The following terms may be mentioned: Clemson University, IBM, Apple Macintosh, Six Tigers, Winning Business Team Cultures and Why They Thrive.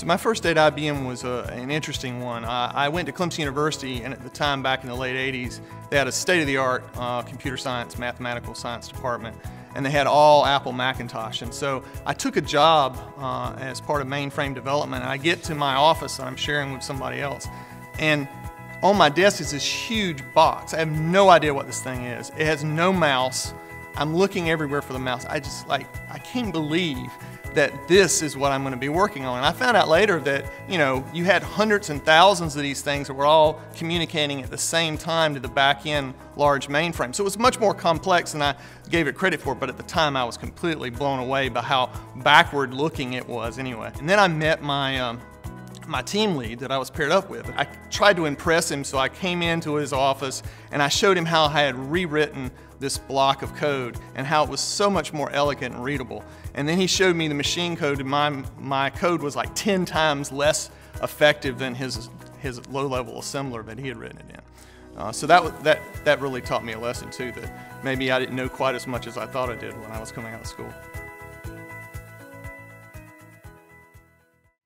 So my first day at IBM was an interesting one. I went to Clemson University, and at the time, back in the late 80s, they had a state-of-the-art computer science, mathematical science department, and they had all Apple Macintosh. And so I took a job as part of mainframe development, and I get to my office that I'm sharing with somebody else, and on my desk is this huge box. I have no idea what this thing is. It has no mouse. I'm looking everywhere for the mouse. I can't believe that this is what I'm going to be working on. And I found out later that, you know, you had hundreds and thousands of these things that were all communicating at the same time to the back-end large mainframe. So it was much more complex than I gave it credit for, but at the time I was completely blown away by how backward-looking it was anyway. And then I met my team lead that I was paired up with. I tried to impress him, so I came into his office and I showed him how I had rewritten this block of code and how it was so much more elegant and readable. And then he showed me the machine code, and my code was like 10 times less effective than his low-level assembler that he had written it in. So that really taught me a lesson too, that maybe I didn't know quite as much as I thought I did when I was coming out of school.